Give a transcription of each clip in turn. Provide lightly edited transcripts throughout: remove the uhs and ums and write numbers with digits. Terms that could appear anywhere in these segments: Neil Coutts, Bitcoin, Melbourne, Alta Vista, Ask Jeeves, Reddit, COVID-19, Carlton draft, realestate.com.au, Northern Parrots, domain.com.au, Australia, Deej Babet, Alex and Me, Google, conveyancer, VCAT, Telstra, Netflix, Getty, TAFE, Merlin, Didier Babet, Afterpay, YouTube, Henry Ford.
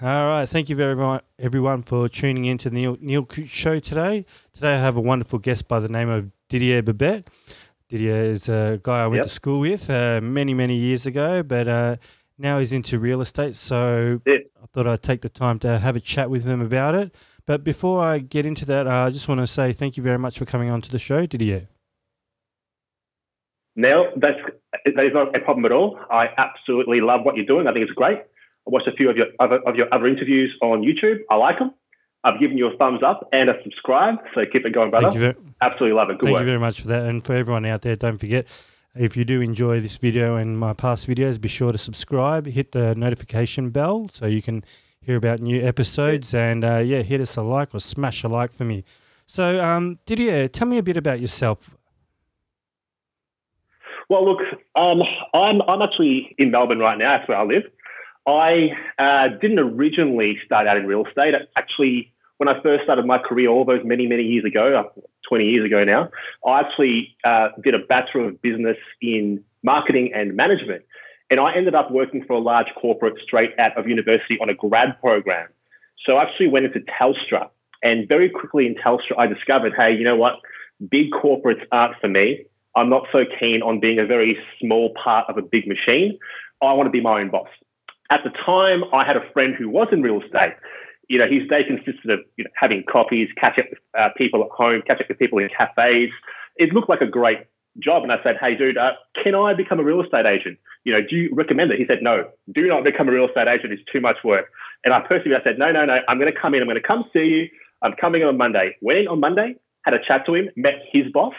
All right, thank you very much, everyone, for tuning in to the Neil Coutts Show today. Today I have a wonderful guest by the name of Deej Babet. Didier is a guy I went to school with many, many years ago, but now he's into real estate, so I thought I'd take the time to have a chat with him about it. But before I get into that, I just want to say thank you very much for coming on to the show, Didier. No, that is not a problem at all. I absolutely love what you're doing. I think it's great. I watched a few of your other interviews on YouTube. I like them. I've given you a thumbs up and a subscribe, so keep it going, brother. Thank you. Absolutely love it. Good work. Thank you very much for that. And for everyone out there, don't forget, if you do enjoy this video and my past videos, be sure to subscribe, hit the notification bell so you can hear about new episodes, and yeah, hit us a like or smash a like for me. So Didier, tell me a bit about yourself. Well, look, I'm actually in Melbourne right now. That's where I live. I didn't originally start out in real estate. Actually, when I first started my career all those many years ago, 20 years ago now, I actually did a Bachelor of Business in Marketing and Management. And I ended up working for a large corporate straight out of university on a grad program. So I actually went into Telstra. And very quickly in Telstra, I discovered, hey, you know what? Big corporates aren't for me. I'm not so keen on being a very small part of a big machine. I want to be my own boss. At the time, I had a friend who was in real estate. You know, his day consisted of having coffees, catch up with people at home, catch up with people in cafes. It looked like a great job. And I said, hey, dude, can I become a real estate agent? You know, do you recommend it? He said, no, do not become a real estate agent. It's too much work. And I persevered. I said, no, I'm going to come in. I'm going to come see you. I'm coming on Monday. Went in on Monday, had a chat to him, met his boss,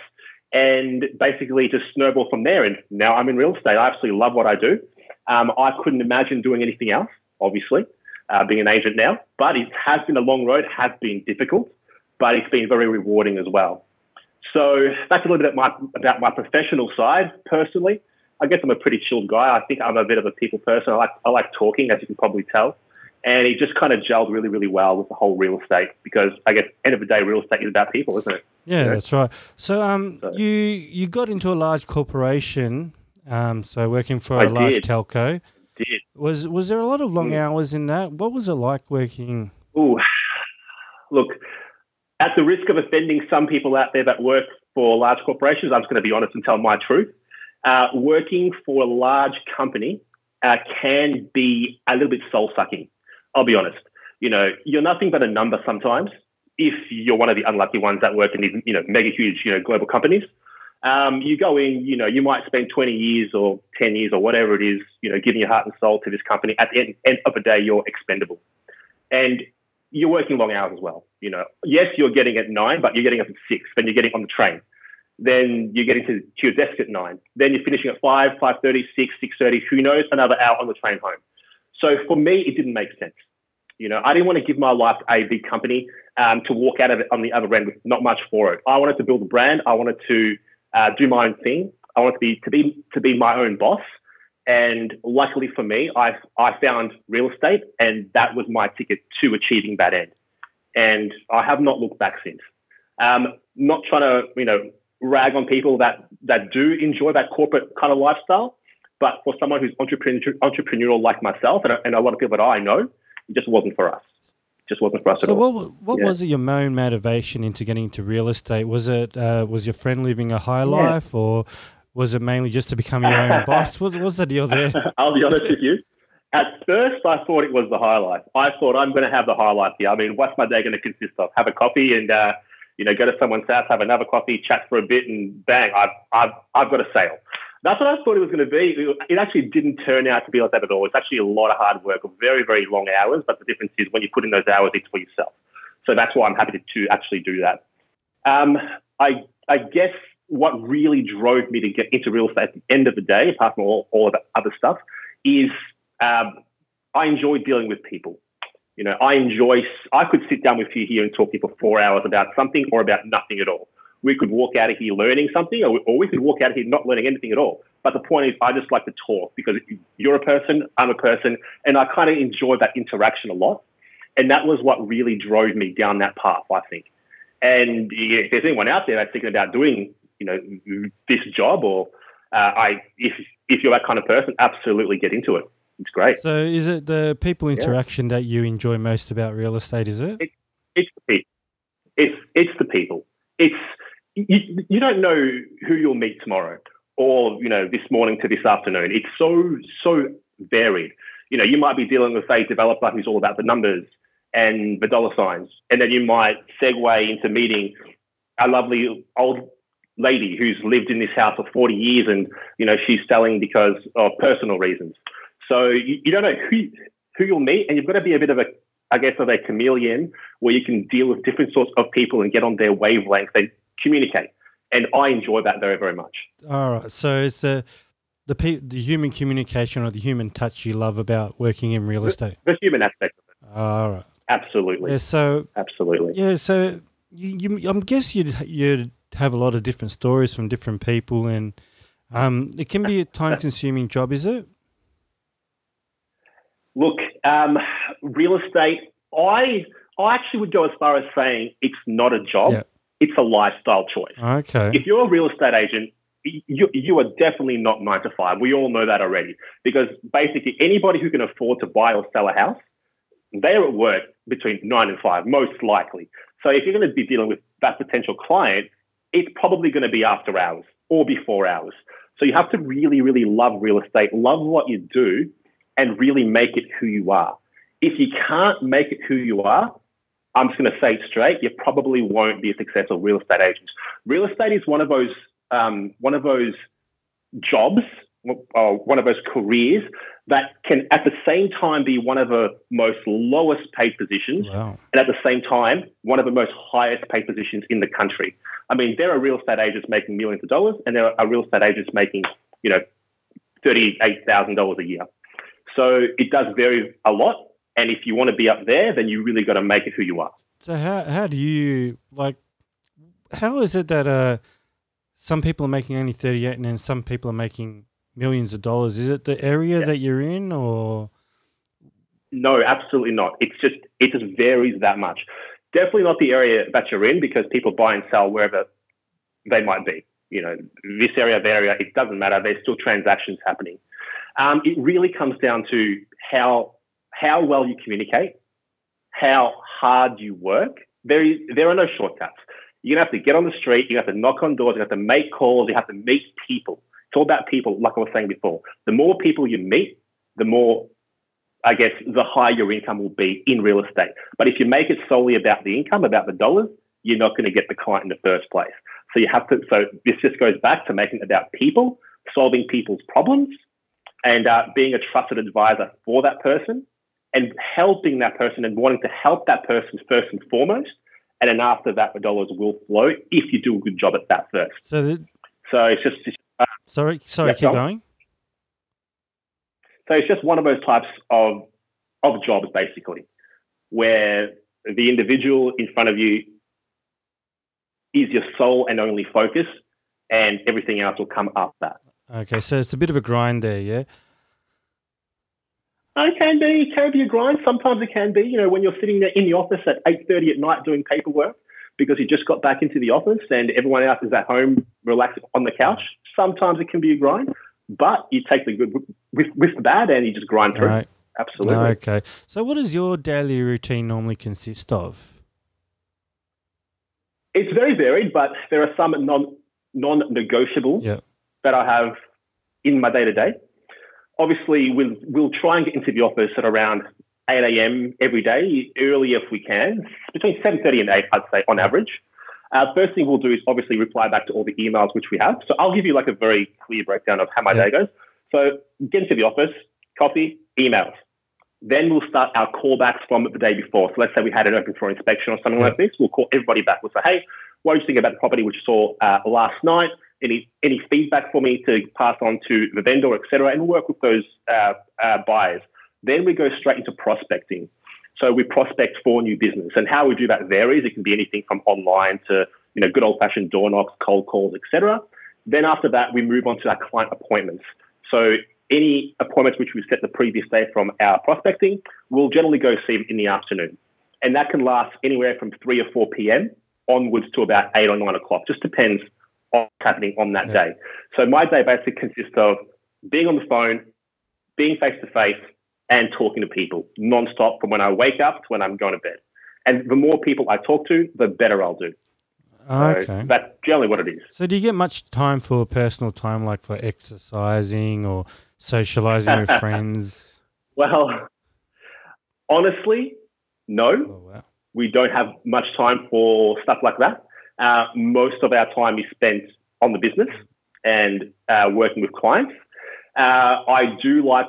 and basically just snowballed from there. And now I'm in real estate. I absolutely love what I do. I couldn't imagine doing anything else, obviously, being an agent now. But it has been a long road, has been difficult, but it's been very rewarding as well. So that's a little bit about my professional side. Personally, I guess I'm a pretty chilled guy. I think I'm a bit of a people person. I like talking, as you can probably tell. And it just kind of gelled really, really well with the whole real estate, because I guess at the end of the day, real estate is about people, isn't it? Yeah, that's right. So you got into a large corporation. So working for a large telco. Did. Was there a lot of long hours in that? What was it like working? Ooh, look, at the risk of offending some people out there that work for large corporations, I'm just going to be honest and tell my truth. Working for a large company can be a little bit soul-sucking. I'll be honest. You know, you're nothing but a number sometimes if you're one of the unlucky ones that work in these, mega huge, global companies. You go in, you might spend 20 years or 10 years or whatever it is, giving your heart and soul to this company. At the end of the day, you're expendable. And you're working long hours as well. Yes, you're getting at 9, but you're getting up at 6. Then you're getting on the train. Then you're getting to your desk at 9. Then you're finishing at 5, 5:30, 6, 6:30. Who knows? Another hour on the train home. So for me, it didn't make sense. I didn't want to give my life to a big company to walk out of it on the other end with not much for it. I wanted to build a brand. I wanted to do my own thing. I wanted to be my own boss, and luckily for me, I found real estate, and that was my ticket to achieving that end. And I have not looked back since. Not trying to rag on people that do enjoy that corporate kind of lifestyle, but for someone who's entrepreneurial like myself and a lot of people that I know, it just wasn't for us. Just wasn't for us at all. So what was it your main motivation into getting into real estate? Was it was your friend living a high life, or was it mainly just to become your own boss? What's the deal there? I'll be honest with you. At first, I thought it was the high life. I thought, I'm going to have the high life here. I mean, what's my day going to consist of? Have a coffee and go to someone's house, have another coffee, chat for a bit, and bang, I've got a sale. That's what I thought it was going to be. It actually didn't turn out to be like that at all. It's actually a lot of hard work, very, very long hours. But the difference is when you put in those hours, it's for yourself. So that's why I'm happy to actually do that. I guess what really drove me to get into real estate at the end of the day, apart from all of the other stuff, is I enjoy dealing with people. I could sit down with you here and talk to you for 4 hours about something or about nothing at all. We could walk out of here learning something, or we could walk out of here not learning anything at all. But the point is, I just like to talk, because you're a person, I'm a person, and I kind of enjoy that interaction a lot. And that was what really drove me down that path, I think. And if there's anyone out there that's thinking about doing, this job, or if you're that kind of person, absolutely get into it. it's great. So is it the people interaction that you enjoy most about real estate, is it? It's the people. It's the people. You don't know who you'll meet tomorrow or, you know, this morning to this afternoon. It's so varied. You know, you might be dealing with, say, a developer who's all about the numbers and the dollar signs, and then you might segue into meeting a lovely old lady who's lived in this house for 40 years and, you know, she's selling because of personal reasons. So you don't know who you'll meet, and you've got to be a bit of a, I guess, of a chameleon where you can deal with different sorts of people and get on their wavelength and communicate. And I enjoy that very, very much. All right. So it's the human communication or the human touch you love about working in real estate. The human aspect of it. All right. Absolutely. Yeah, so absolutely. Yeah. So I guess you'd have a lot of different stories from different people, and it can be a time-consuming job, is it? Look, real estate, I actually would go as far as saying it's not a job. Yeah. It's a lifestyle choice. Okay. If you're a real estate agent, you are definitely not 9 to 5. We all know that already, because basically anybody who can afford to buy or sell a house, they're at work between 9 and 5, most likely. So if you're going to be dealing with that potential client, it's probably going to be after hours or before hours. So you have to really, really love real estate, love what you do, and really make it who you are. If you can't make it who you are, I'm just going to say it straight, you probably won't be a successful real estate agent. Real estate is one of those jobs, or one of those careers that can at the same time be one of the most lowest paid positions, wow, and at the same time, one of the most highest paid positions in the country. I mean, there are real estate agents making millions of dollars, and there are real estate agents making, you know, $38,000 a year. So it does vary a lot. And if you want to be up there, then you really got to make it who you are. So how do you, like, how is it that some people are making only 38 and then some people are making millions of dollars? Is it the area that you're in, or? No, absolutely not. It just varies that much. Definitely not the area that you're in, because people buy and sell wherever they might be. You know, this area, that area, it doesn't matter. There's still transactions happening. It really comes down to how well you communicate, how hard you work. There are no shortcuts. You're going to have to get on the street. You're going to have to knock on doors. You're going to have to make calls. You have to meet people. It's all about people, like I was saying before. The more people you meet, the more, I guess, the higher your income will be in real estate. But if you make it solely about the income, about the dollars, you're not going to get the client in the first place. So you have to. So this just goes back to making it about people, solving people's problems, and being a trusted advisor for that person, and helping that person and wanting to help that person first and foremost. And then after that, the dollars will flow if you do a good job at that first. So it's just... Sorry, keep going. So it's just one of those types of jobs, basically, where the individual in front of you is your sole and only focus, and everything else will come after that. Okay, so it's a bit of a grind there, yeah? It can be. It can be a grind. Sometimes it can be, you know, when you're sitting there in the office at 8:30 at night doing paperwork because you just got back into the office and everyone else is at home relaxed on the couch. Sometimes it can be a grind, but you take the good with the bad and you just grind through. Right. Absolutely. Okay. So what does your daily routine normally consist of? It's very varied, but there are some non-negotiable that I have in my day-to-day. Obviously, we'll try and get into the office at around 8 a.m. every day, early if we can, between 7:30 and 8, I'd say, on average. First thing we'll do is obviously reply back to all the emails which we have. So I'll give you like a very clear breakdown of how my day goes. So get into the office, coffee, emails. Then we'll start our callbacks from the day before. So let's say we had an open floor inspection or something like this. We'll call everybody back. We'll say, hey, what did you think about the property which you saw last night? Any feedback for me to pass on to the vendor, et cetera, and work with those buyers. Then we go straight into prospecting. So we prospect for new business, and how we do that varies. It can be anything from online to, you know, good old-fashioned door knocks, cold calls, et cetera. Then after that, we move on to our client appointments. So any appointments which we set the previous day from our prospecting, we'll generally go see in the afternoon. And that can last anywhere from 3 or 4 p.m. onwards to about 8 or 9 o'clock. Just depends what's happening on that day. So my day basically consists of being on the phone, being face-to-face and talking to people nonstop from when I wake up to when I'm going to bed. And the more people I talk to, the better I'll do. Okay. So that's generally what it is. So do you get much time for personal time, like for exercising or socializing with friends? Well, honestly, no. Oh, wow. We don't have much time for stuff like that. Most of our time is spent on the business and working with clients. I do like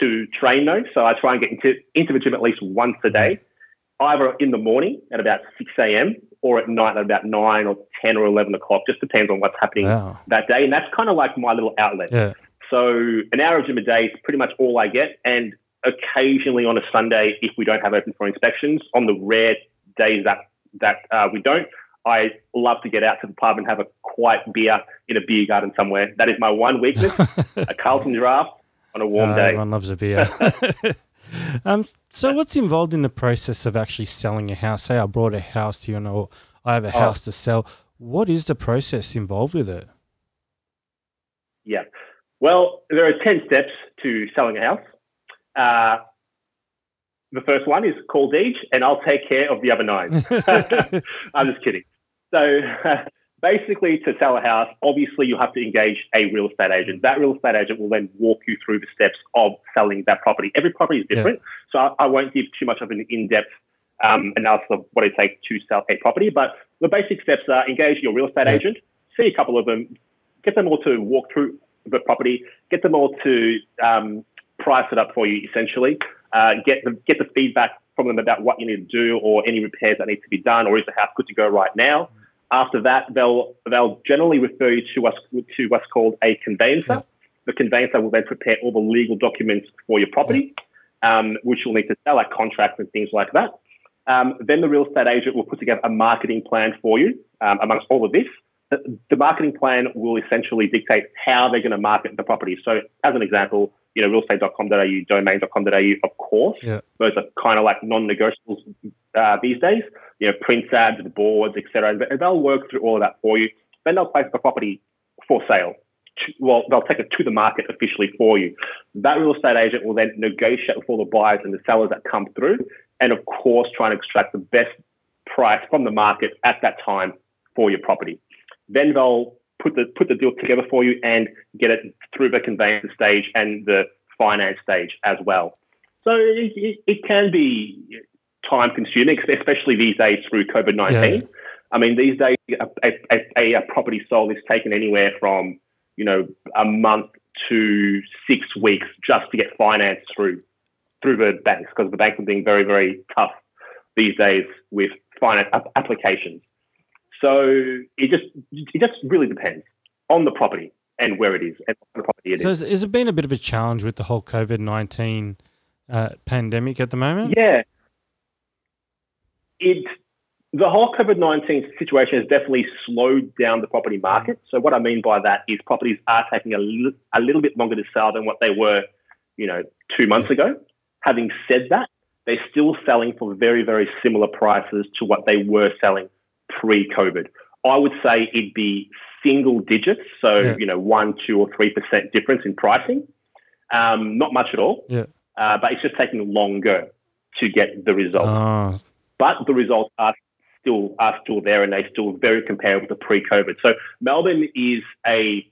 to train though, so I try and get into the gym at least once a day, either in the morning at about 6 a.m. or at night at about 9 or 10 or 11 o'clock, just depends on what's happening that day. And that's kind of like my little outlet. Yeah. So an hour of gym a day is pretty much all I get, and occasionally on a Sunday, if we don't have open for inspections, on the rare days that we don't, I love to get out to the pub and have a quiet beer in a beer garden somewhere. That is my one weakness, a Carlton draft on a warm day. Everyone loves a beer. So what's involved in the process of actually selling a house? Say I brought a house to you and I have a house to sell. What is the process involved with it? Yeah. Well, there are 10 steps to selling a house. The first one is call Deej and I'll take care of the other 9. I'm just kidding. So basically, to sell a house, obviously you have to engage a real estate agent. That real estate agent will then walk you through the steps of selling that property. Every property is different, so I won't give too much of an in-depth analysis of what it takes to sell a property. But the basic steps are engage your real estate agent, see a couple of them, get them all to walk through the property, get them all to price it up for you essentially, get the feedback from them about what you need to do or any repairs that need to be done or is the house good to go right now. After that, they'll generally refer you to what's called a conveyancer. Yeah. The conveyancer will then prepare all the legal documents for your property, which you'll need to sell, like contracts and things like that. Then the real estate agent will put together a marketing plan for you, amongst all of this. The marketing plan will essentially dictate how they're going to market the property. So as an example, you know, realestate.com.au, domain.com.au, of course. Yeah. Those are kind of like non-negotiables these days. You know, print ads, the boards, et cetera. And they'll work through all of that for you. Then they'll place the property for sale. Well, they'll take it to the market officially for you. That real estate agent will then negotiate with all the buyers and the sellers that come through and, of course, try and extract the best price from the market at that time for your property. Then they'll put the deal together for you and get it through the conveyancing stage and the finance stage as well. So it can be time-consuming, especially these days through COVID-19. Yeah. I mean, these days, a property sold is taken anywhere from, you know, a month to 6 weeks just to get finance through the banks, because the banks are being very, very tough these days with finance applications. So it just really depends on the property and where it is and what the property it is. So has it been a bit of a challenge with the whole COVID-19 pandemic at the moment? Yeah. The whole COVID-19 situation has definitely slowed down the property market. So what I mean by that is properties are taking a little bit longer to sell than what they were, you know, 2 months ago. Having said that, they're still selling for very, very similar prices to what they were selling pre-COVID. I would say it'd be single digits, so you know, 1, 2, or 3% difference in pricing. Not much at all. Yeah. But it's just taking longer to get the results. But the results are still there, and they're still very comparable to pre-COVID. So Melbourne is a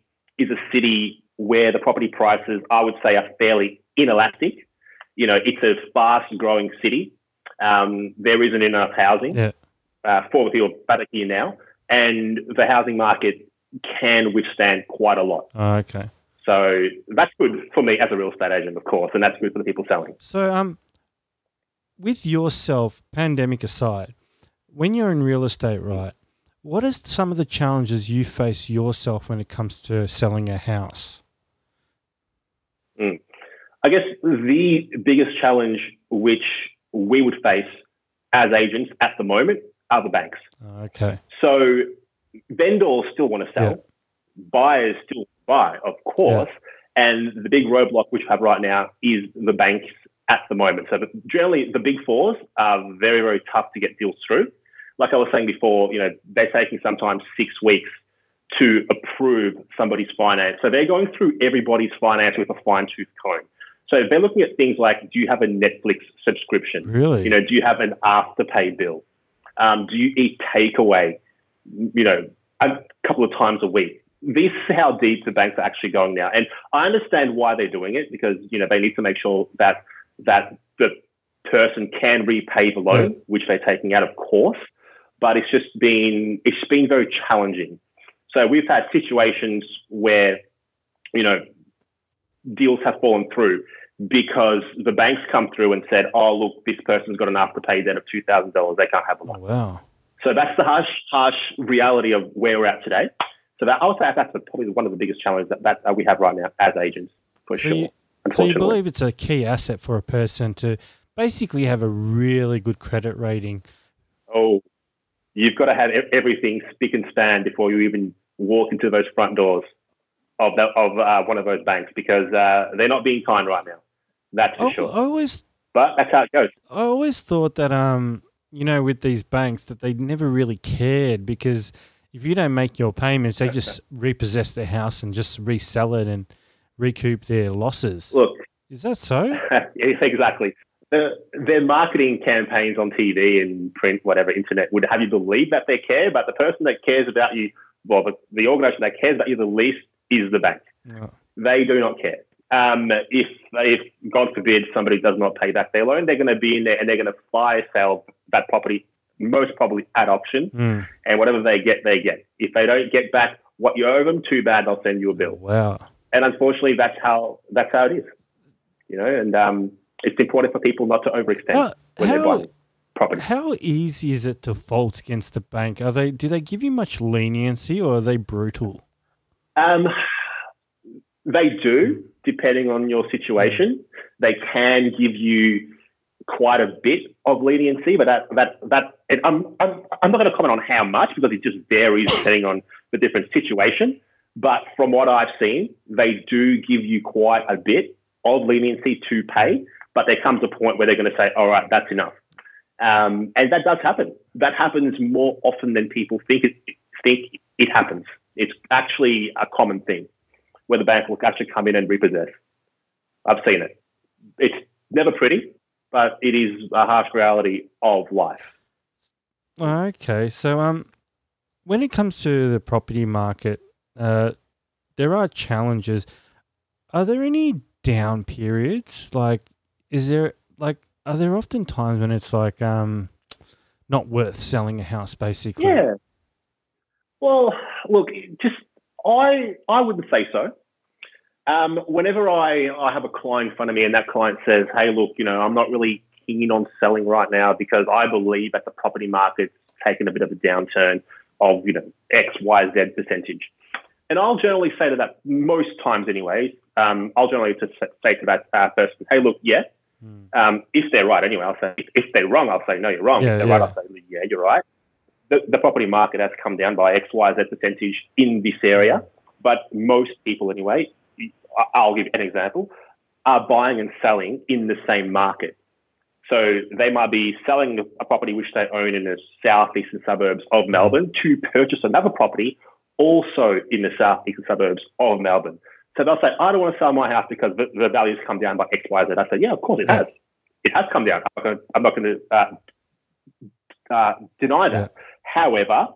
city where the property prices, I would say, are fairly inelastic. You know, it's a fast-growing city. There isn't enough housing. Yeah. For the people that are here now, and the housing market can withstand quite a lot. Okay. So that's good for me as a real estate agent, of course, and that's good for the people selling. So with yourself, pandemic aside, when you're in real estate, right, what are some of the challenges you face yourself when it comes to selling a house? I guess the biggest challenge which we would face as agents at the moment are the banks. Okay. So vendors still want to sell. Yeah. Buyers still buy, of course. Yeah. And the big roadblock which we have right now is the banks at the moment. So generally the big fours are very, very tough to get deals through. Like I was saying before, you know, they're taking sometimes 6 weeks to approve somebody's finance. So they're going through everybody's finance with a fine-tooth comb. So they're looking at things like, do you have a Netflix subscription? Really? You know, do you have an Afterpay bill? Do you eat takeaway, you know, a couple of times a week? This is how deep the banks are actually going now. And I understand why they're doing it because, you know, they need to make sure that the person can repay the loan, which they're taking out, of course. But it's just been, very challenging. So we've had situations where, you know, deals have fallen through because the banks come through and said, oh, look, this person's got an afterpay debt of $2,000. They can't have a loan. Oh, wow. So that's the harsh reality of where we're at today. So that, I would say that's probably one of the biggest challenges that we have right now as agents, for sure. So you believe it's a key asset for a person to basically have a really good credit rating? Oh, you've got to have everything spick and span before you even walk into those front doors of one of those banks, because they're not being kind right now. That's for sure. But that's how it goes. I always thought that, you know, with these banks that they never really cared, because if you don't make your payments, they just repossess their house and just resell it and recoup their losses. Look. Is that so? Exactly. Their marketing campaigns on TV and print, whatever, internet, would have you believe that they care, but the person that cares about you, well, the organisation that cares about you the least is the bank. Yeah. They do not care. If God forbid somebody does not pay back their loan, they're going to be in there and they're going to fire sale that property, most probably at auction, and whatever they get, they get. If they don't get back what you owe them, too bad, they'll send you a bill. Wow. And unfortunately, that's how it is. You know, and it's important for people not to overextend when they're buying property. How easy is it to fault against the bank? Do they give you much leniency, or are they brutal? They do, depending on your situation. They can give you quite a bit of leniency, but I'm not going to comment on how much, because it just varies depending on the different situation. But from what I've seen, they do give you quite a bit of leniency to pay, but there comes a point where they're going to say, all right, that's enough. And that does happen. That happens more often than people think it happens. It's actually a common thing where the bank will actually come in and repossess. I've seen it. It's never pretty, but it is a harsh reality of life. Okay. So when it comes to the property market, there are challenges. Are there any down periods? Are there often times when it's like not worth selling a house, basically? Yeah. Well, look, I wouldn't say so. Whenever I have a client in front of me and that client says, hey, look, you know, I'm not really keen on selling right now because I believe that the property market's taken a bit of a downturn of, you know, X, Y, Z percentage. And I'll generally say to that, most times anyway, I'll generally just say to that person, hey, look, yeah. If they're right anyway, I'll say, if they're wrong, I'll say, no, you're wrong. If they're right, I'll say, yeah, you're right. The property market has come down by X, Y, Z percentage in this area, but most people anyway, I'll give an example, are buying and selling in the same market. So they might be selling a property which they own in the southeastern suburbs of Melbourne to purchase another property also in the southeastern suburbs of Melbourne. So they'll say, I don't want to sell my house because the value's come down by X, Y, Z. I say, yeah, of course it has. It has come down. I'm not going to deny that. However,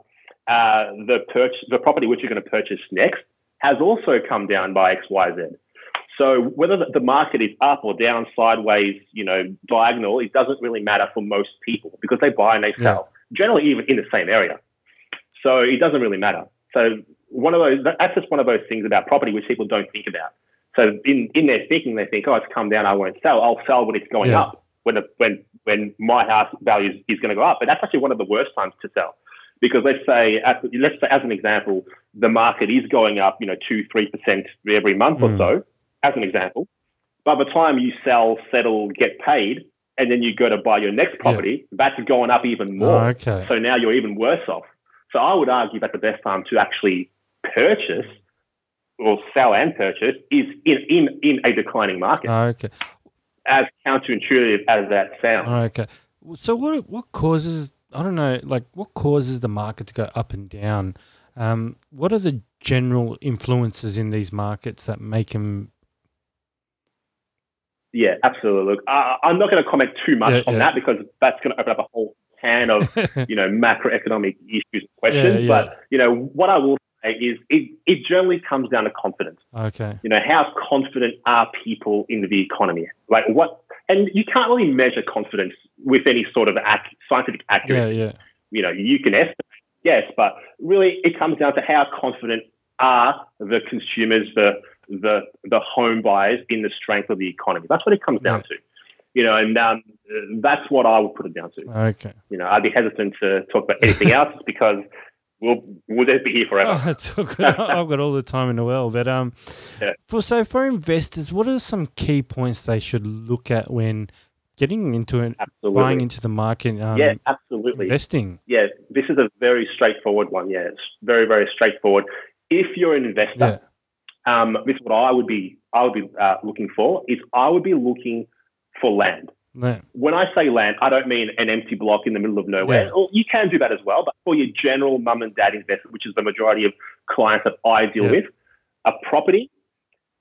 the property which you're going to purchase next has also come down by X, Y, Z. So whether the market is up or down, sideways, you know, diagonal, it doesn't really matter for most people because they buy and they sell, generally even in the same area. So it doesn't really matter. So that's just one of those things about property which people don't think about. So in their thinking, they think, oh, it's come down, I won't sell. I'll sell when it's going up, when my house value is going to go up. But that's actually one of the worst times to sell, because let's say as an example, the market is going up, you know, 2-3% every month or so, as an example. By the time you sell, settle, get paid, and then you go to buy your next property, that's going up even more. Oh, okay. So now you're even worse off. So I would argue that the best time to actually purchase or sell and purchase is in a declining market. Okay. As counterintuitive as that sounds. Okay. So what causes the market to go up and down? What are the general influences in these markets that make them? Yeah, absolutely. Look, I'm not going to comment too much on that, because that's going to open up a whole can of macroeconomic issues and questions. But what I will say is it generally comes down to confidence. Okay. How confident are people in the economy? Like what? And you can't really measure confidence with any sort of scientific accuracy. Yeah, yeah. You can estimate, yes, but really it comes down to how confident are the consumers, the home buyers, in the strength of the economy. That's what it comes down to, and that's what I would put it down to. Okay. I'd be hesitant to talk about anything else because we'll just be here forever. Oh, it's all good. I've got all the time in the world. But for investors, what are some key points they should look at when getting into it, buying into the market? Yeah, absolutely. Investing. Yeah, this is a very straightforward one. Yeah, it's very, very straightforward. If you're an investor, this is what I would be looking for. Is I would be looking for land. Right. When I say land, I don't mean an empty block in the middle of nowhere. Yeah. Well, you can do that as well, but for your general mum and dad investor, which is the majority of clients that I deal with, a property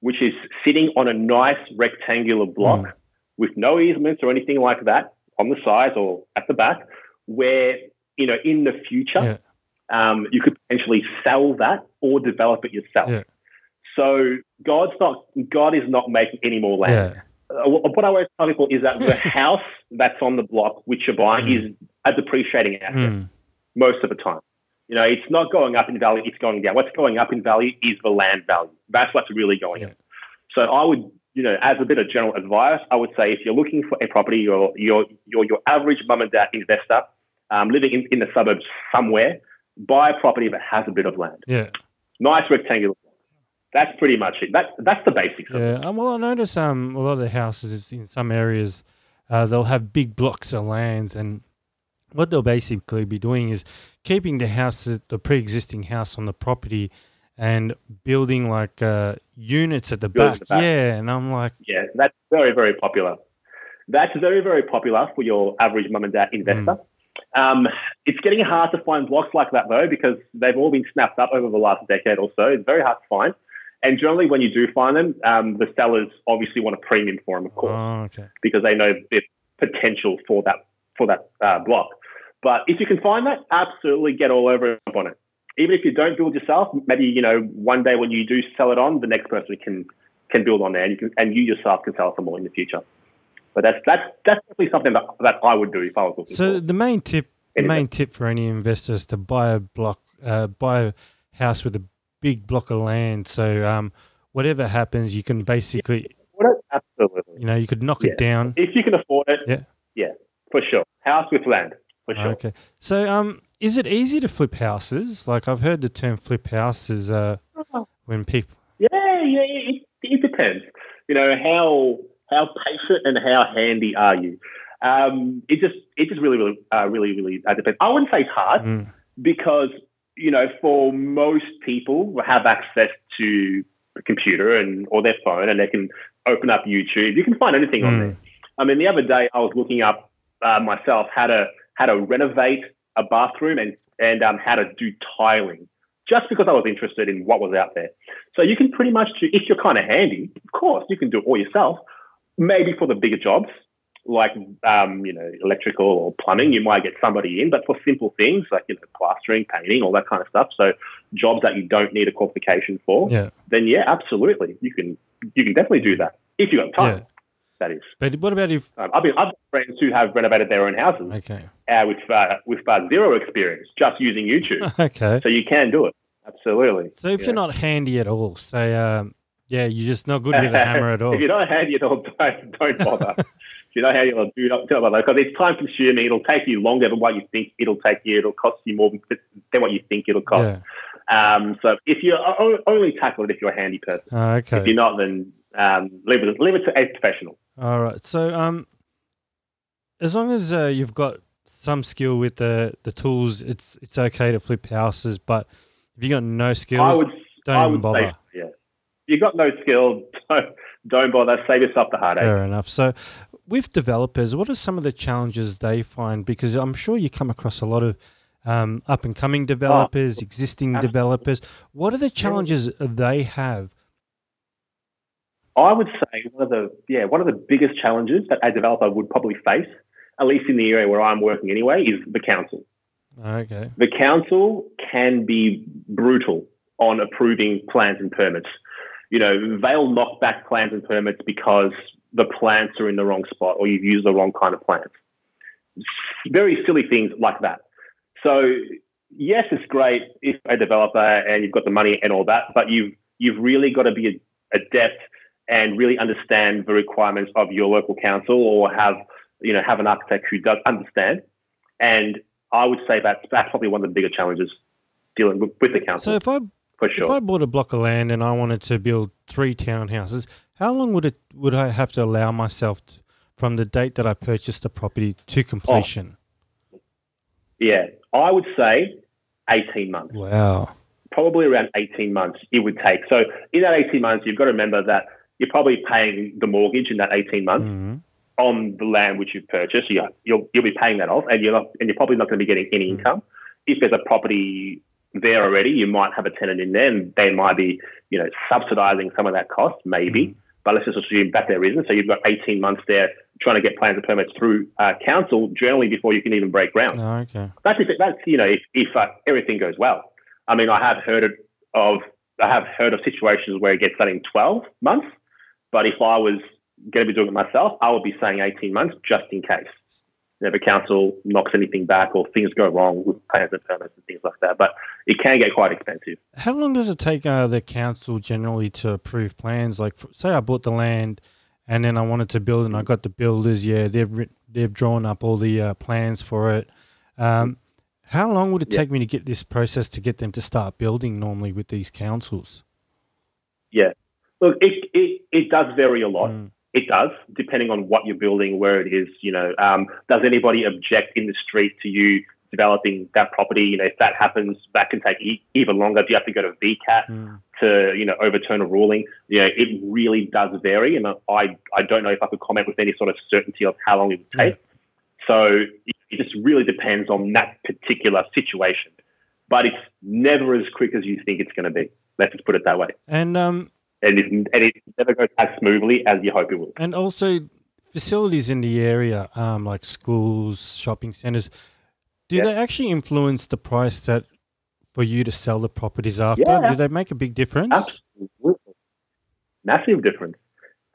which is sitting on a nice rectangular block with no easements or anything like that on the sides or at the back, where in the future you could potentially sell that or develop it yourself. Yeah. So God is not making any more land. Yeah. What I always tell people is that the house that's on the block which you're buying is a depreciating asset most of the time. It's not going up in value, it's going down. What's going up in value is the land value. That's what's really going up. So I would, as a bit of general advice, I would say if you're looking for a property, your average mum and dad investor living in the suburbs somewhere, buy a property that has a bit of land. Yeah. Nice rectangular. That's pretty much it. That's the basics of it. Well, I notice a lot of the houses in some areas, they'll have big blocks of land, and what they'll basically be doing is keeping the houses, the pre-existing house on the property, and building like units at the back. Yeah, and I'm like... Yeah, that's very, very popular. That's very, very popular for your average mum and dad investor. It's getting hard to find blocks like that, though, because they've all been snapped up over the last decade or so. It's very hard to find. And generally, when you do find them, the sellers obviously want a premium for them, of course, because they know the potential for that block. But if you can find that, absolutely get all over it on it. Even if you don't build yourself, maybe one day when you do sell it on, the next person can build on there, and you yourself can sell some more in the future. But that's definitely something that I would do if I was looking. So the main tip for any investor is to buy a block, buy a house with a big block of land, so whatever happens, you can basically you could knock it down if you can afford it. Yeah, for sure. House with land, for sure. Okay, so is it easy to flip houses? Like, I've heard the term flip houses when people it depends how patient and how handy are you. It just really depends. I wouldn't say it's hard because for most people have access to a computer or their phone, and they can open up YouTube. You can find anything on there. I mean, the other day I was looking up myself how to renovate a bathroom and how to do tiling, just because I was interested in what was out there. So you can pretty much do, if you're kind of handy, of course, you can do it all yourself. Maybe for the bigger jobs, like electrical or plumbing, you might get somebody in, but for simple things like plastering, painting, all that kind of stuff, so jobs that you don't need a qualification for, then absolutely, you can definitely do that if you got time. That is. But what about if I've got friends who have renovated their own houses, with zero experience, just using YouTube. Okay, so you can do it, absolutely. So if you're not handy at all, say you're just not good with a hammer at all. If you're not handy at all, don't bother. If you're not handy at all, do not bother, because it's time-consuming. It'll take you longer than what you think it'll take you. It'll cost you more than what you think it'll cost. Yeah. So if you only tackle it if you're a handy person. If you're not, then leave it to a professional. All right. So as long as you've got some skill with the tools, it's okay to flip houses. But if you got no skills, don't even bother. Say, you got no skill, don't bother, save yourself the heartache. Fair enough. So with developers, what are some of the challenges they find? Because I'm sure you come across a lot of up-and-coming developers, existing developers? What are the challenges they have? I would say one of the biggest challenges that a developer would probably face, at least in the area where I'm working anyway, is the council. Okay. The council can be brutal on approving plans and permits. You know, they'll knock back plans and permits because the plants are in the wrong spot or you've used the wrong kind of plants. Very silly things like that. So yes, it's great if you're a developer and you've got the money and all that, but you've really got to be adept and really understand the requirements of your local council, or have an architect who does understand. And I would say that's probably one of the bigger challenges, dealing with the council. So if I bought a block of land and I wanted to build 3 townhouses, how long would I have to allow myself from the date that I purchased the property to completion? Yeah, I would say 18 months. Wow. Probably around 18 months it would take. So in that 18 months, you've got to remember that you're probably paying the mortgage in that 18 months on the land which you've purchased. You'll be paying that off, and you're probably not going to be getting any income. If there's a property there already, you might have a tenant in there, and they might be subsidising some of that cost, maybe. But let's just assume that there isn't. So you've got 18 months there trying to get plans and permits through council generally before you can even break ground. Oh, okay. That's if everything goes well. I mean, I have heard of situations where it gets done in 12 months, but if I was going to be doing it myself, I would be saying 18 months just in case. If a council knocks anything back or things go wrong with plans and permits and things like that, but it can get quite expensive. How long does it take the council generally to approve plans? Like, say I bought the land and then I wanted to build, and I got the builders. Yeah, they've drawn up all the plans for it. How long would it take me to get this process to get them to start building normally with these councils? Yeah, look, it does vary a lot. It does, depending on what you're building, where it is. Does anybody object in the street to you developing that property? If that happens, that can take even longer. Do you have to go to VCAT to overturn a ruling? It really does vary, and I don't know if I could comment with any sort of certainty of how long it would take. So it just really depends on that particular situation, but it's never as quick as you think it's going to be. Let's just put it that way. And it never goes as smoothly as you hope it will. And also, facilities in the area, like schools, shopping centres, do they actually influence the price for you to sell the properties after? Yeah. Do they make a big difference? Absolutely. Massive difference.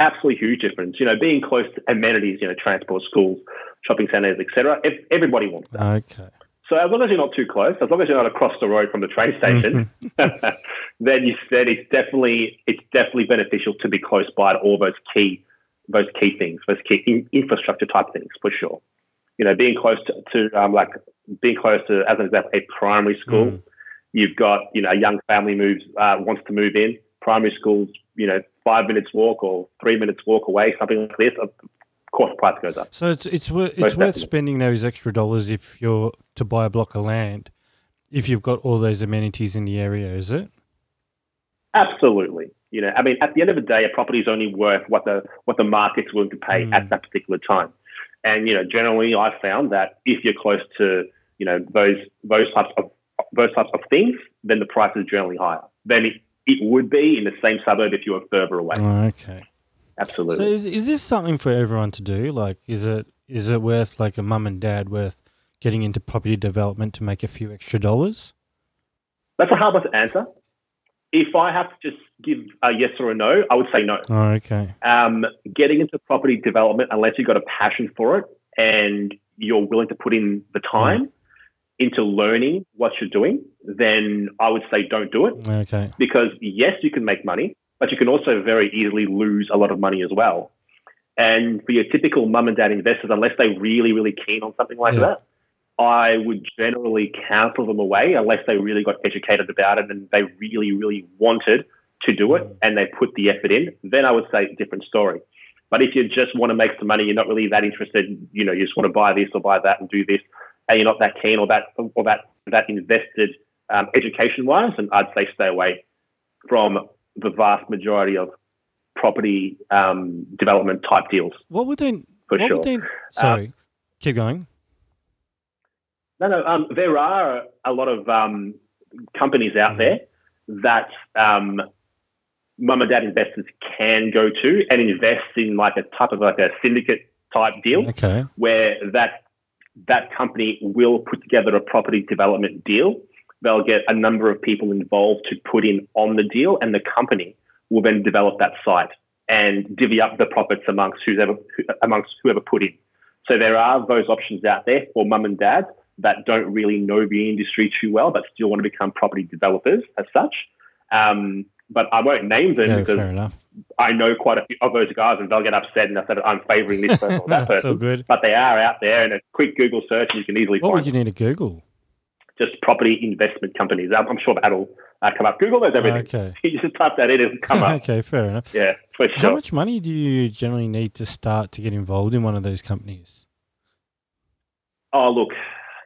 Absolutely huge difference. Being close to amenities, transport, schools, shopping centres, etc. Everybody wants that. Okay. So as long as you're not too close, as long as you're not across the road from the train station, then it's definitely beneficial to be close by to all those key infrastructure type things, for sure. Being close to, as an example, a primary school. You've got a young family wants to move in. Primary schools, 5 minutes walk or 3 minutes walk away, something like this. Of course, the price goes up. So it's worth spending those extra dollars if you're to buy a block of land, if you've got all those amenities in the area, is it? Absolutely. I mean, at the end of the day, a property is only worth what the market's willing to pay at that particular time. And generally, I found that if you're close to those types of things, then the price is generally higher than it would be in the same suburb if you were further away. Oh, okay. Absolutely. So is this something for everyone to do? Like, is it worth, like, a mum and dad worth getting into property development to make a few extra dollars? That's a hard one to answer. If I have to just give a yes or a no, I would say no. Oh, okay. Getting into property development, unless you've got a passion for it and you're willing to put in the time into learning what you're doing, then I would say don't do it. Okay. Because, yes, you can make money, but you can also very easily lose a lot of money as well. And for your typical mum and dad investors, unless they're really, really keen on something like that, I would generally counsel them away unless they really got educated about it and they really, really wanted to do it and they put the effort in. Then I would say different story. But if you just want to make some money, you're not really that interested, you just want to buy this or buy that and do this, and you're not that keen or that invested education-wise, and I'd say stay away from the vast majority of property development type deals. What would they? Keep going. No. There are a lot of companies out there that mum and dad investors can go to and invest in like a type of like a syndicate type deal, okay, where that company will put together a property development deal. They'll get a number of people involved to put in on the deal, and the company will then develop that site and divvy up the profits amongst whoever put in. So there are those options out there for mum and dad that don't really know the industry too well but still want to become property developers as such. But I won't name them because I know quite a few of those guys and they'll get upset and they'll say I'm favouring this person or that person. Good. But they are out there, and a quick Google search you can easily find. What would you need to Google? Just property investment companies. I'm sure that'll come up. Google knows everything. Okay. You just type that in, it'll come up. Okay, fair enough. Yeah, for sure. How much money do you generally need to start to get involved in one of those companies? Oh, look,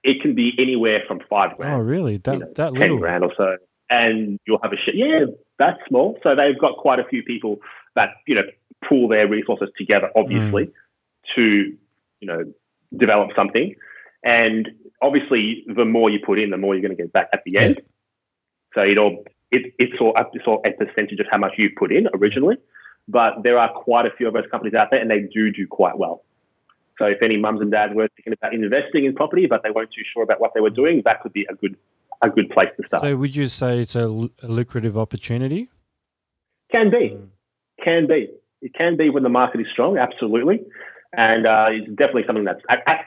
it can be anywhere from $5,000. Oh, really? That little? $10,000 or so. And you'll have a share. Yeah, that's small. So they've got quite a few people that, you know, pool their resources together, obviously, to, you know, develop something. And obviously, the more you put in, the more you're going to get back at the end. So it's all a percentage of how much you put in originally. But there are quite a few of those companies out there, and they do quite well. So if any mums and dads were thinking about investing in property, but they weren't too sure about what they were doing, that could be a good place to start. So would you say it's a lucrative opportunity? Can be. It can be when the market is strong, absolutely. And it's definitely something that's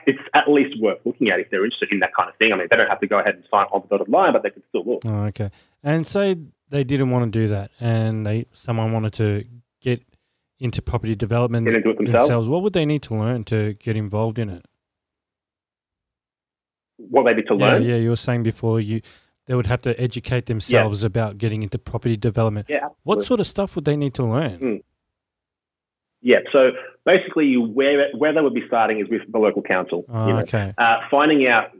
it's at least worth looking at if they're interested in that kind of thing. I mean, they don't have to go ahead and sign on the dotted line, but they could still look. Oh, okay. And say they didn't want to do that, and someone wanted to get into property development themselves. What would they need to learn to get involved in it? What they need to learn? Yeah, you were saying before they would have to educate themselves about getting into property development. Yeah, absolutely. What sort of stuff would they need to learn? Yeah, so basically where they would be starting is with the local council. Oh, you know, okay. Finding out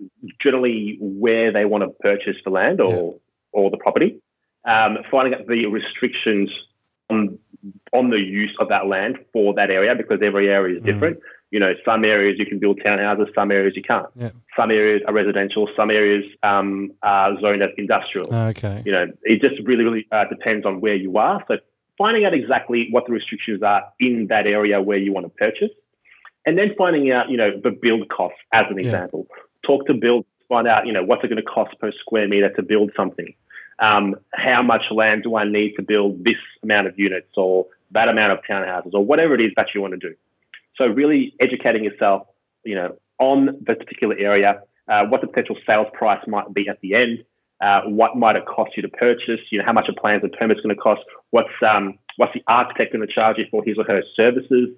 generally where they want to purchase the land or the property, finding out the restrictions on the use of that land for that area, because every area is different. You know, some areas you can build townhouses, some areas you can't. Yeah. Some areas are residential, some areas are zoned as industrial. Okay. You know, it just really depends on where you are. So finding out exactly what the restrictions are in that area where you want to purchase, and then finding out, you know, the build costs as an example. Talk to build, find out, you know, what's it going to cost per square meter to build something. How much land do I need to build this amount of units or that amount of townhouses or whatever it is that you want to do. So really educating yourself, you know, on the particular area, what the potential sales price might be at the end, what might it cost you to purchase, you know, how much a plans and permits going to cost, what's the architect going to charge you for his or her services.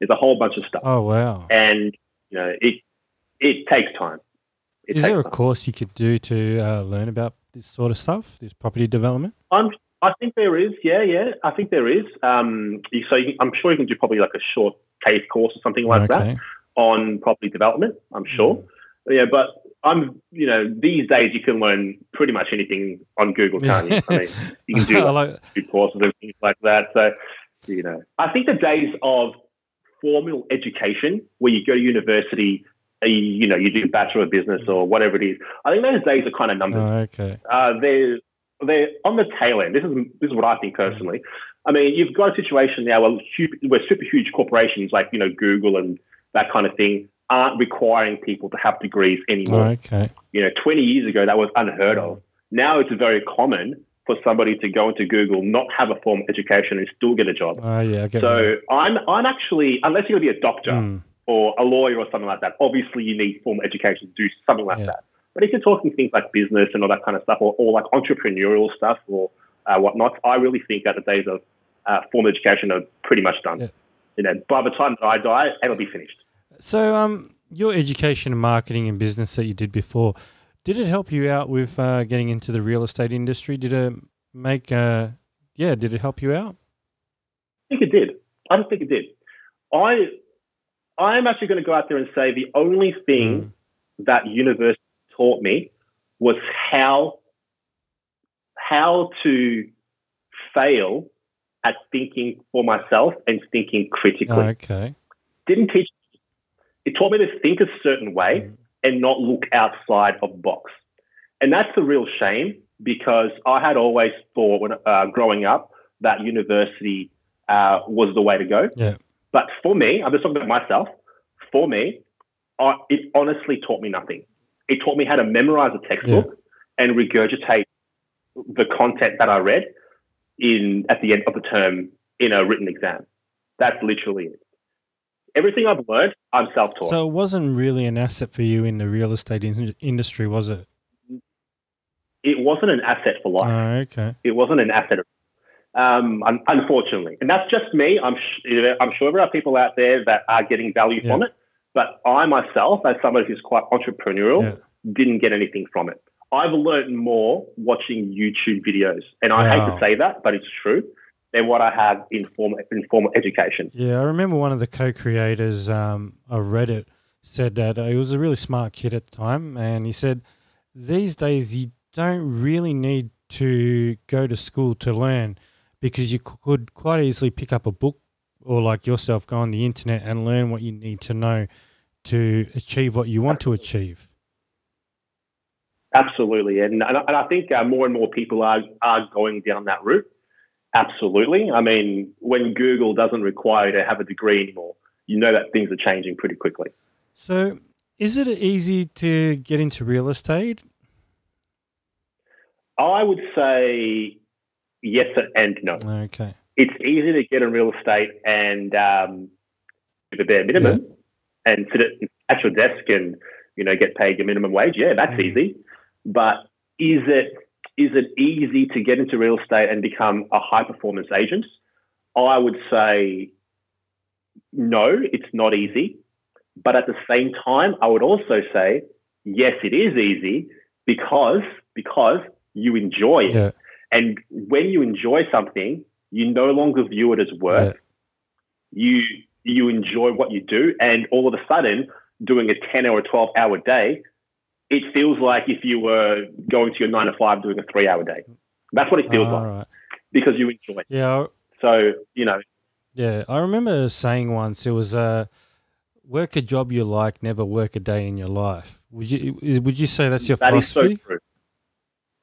There's a whole bunch of stuff. Oh, wow. And, you know, it takes time. Is there a course you could do to learn about this sort of stuff, this property development? I think there is, yeah. I think there is. I'm sure you can do probably like a short TAFE course or something like that on property development, I'm sure. Yeah, but these days you can learn pretty much anything on Google, can't you? I mean, you can do like courses and things like that. So, you know, I think the days of formal education where you go to university, you know, you do a Bachelor of Business or whatever it is, I think those days are kind of numbered. Oh, okay. They're on the tail end. This is what I think personally. I mean, you've got a situation now where super huge corporations like, you know, Google and that kind of thing aren't requiring people to have degrees anymore. Okay. You know, 20 years ago, that was unheard of. Now it's very common for somebody to go into Google, not have a formal education and still get a job. I'm actually, unless you're going to be a doctor or a lawyer or something like that, obviously you need formal education to do something like that. But if you're talking things like business and all that kind of stuff or like entrepreneurial stuff or whatnot, I really think that the days of formal education are pretty much done. Yeah. You know, by the time that I die, it'll be finished. So your education and marketing and business that you did before, did it help you out with getting into the real estate industry? Did it help you out? I think it did. I just think it did. I'm actually going to go out there and say the only thing that university taught me was how to fail at thinking for myself and thinking critically. Didn't teach. It taught me to think a certain way and not look outside of the box. And that's a real shame, because I had always thought when growing up that university was the way to go. Yeah. But for me, I'm just talking about myself, for me, it honestly taught me nothing. It taught me how to memorize a textbook and regurgitate the content that I read at the end of the term in a written exam. That's literally it. Everything I've learned, I'm self-taught. So it wasn't really an asset for you in the real estate industry, was it? It wasn't an asset for life. Oh, okay. It wasn't an asset, unfortunately. And that's just me. I'm sure there are people out there that are getting value from it. But I myself, as somebody who's quite entrepreneurial, didn't get anything from it. I've learned more watching YouTube videos. And I hate to say that, but it's true, than what I have in formal education. Yeah, I remember one of the co-creators of Reddit said that he was a really smart kid at the time. And he said, these days you don't really need to go to school to learn, because you could quite easily pick up a book, or like yourself, go on the internet and learn what you need to know to achieve what you want to achieve. Absolutely. And I think more and more people are going down that route. Absolutely. I mean, when Google doesn't require you to have a degree anymore, you know that things are changing pretty quickly. So is it easy to get into real estate? I would say yes and no. Okay. It's easy to get in real estate and do the bare minimum and sit at your desk and, you know, get paid your minimum wage. Yeah, that's easy. But is it easy to get into real estate and become a high-performance agent? I would say no, it's not easy. But at the same time, I would also say, yes, it is easy because you enjoy it. Yeah. And when you enjoy something, you no longer view it as work. Yeah. You enjoy what you do, and all of a sudden, doing a 10 or a 12-hour day, it feels like if you were going to your 9 to 5 doing a 3-hour day. That's what it feels like, right, because you enjoy it. Yeah. So, you know. Yeah, I remember saying once, it was work a job you like, never work a day in your life. Would you say that's your philosophy? Is so true.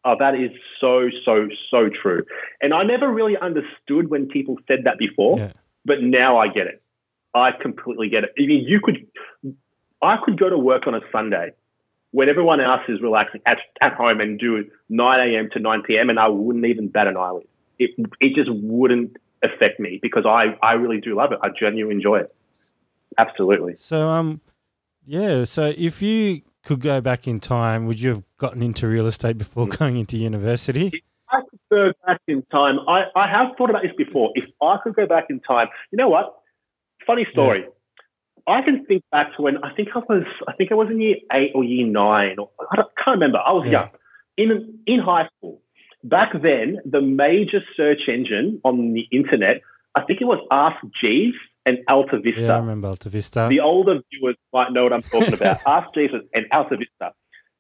Oh, that is so, so, so true. And I never really understood when people said that before, but now I get it. I completely get it. I mean, I could go to work on a Sunday when everyone else is relaxing at home and do 9 a.m. to 9 p.m. and I wouldn't even bat an eyelid. It just wouldn't affect me, because I really do love it. I genuinely enjoy it. Absolutely. So, so if you could go back in time, would you have gotten into real estate before going into university? If I could go back in time, I have thought about this before. If I could go back in time, you know what? Funny story. Yeah. I can think back to when I think I was in year 8 or year 9. Or, I can't remember. I was young in high school. Back then, the major search engine on the internet, I think it was Ask Jeeves and Alta Vista. Yeah, I remember Alta Vista. The older viewers might know what I'm talking about. Ask Jesus and Alta Vista.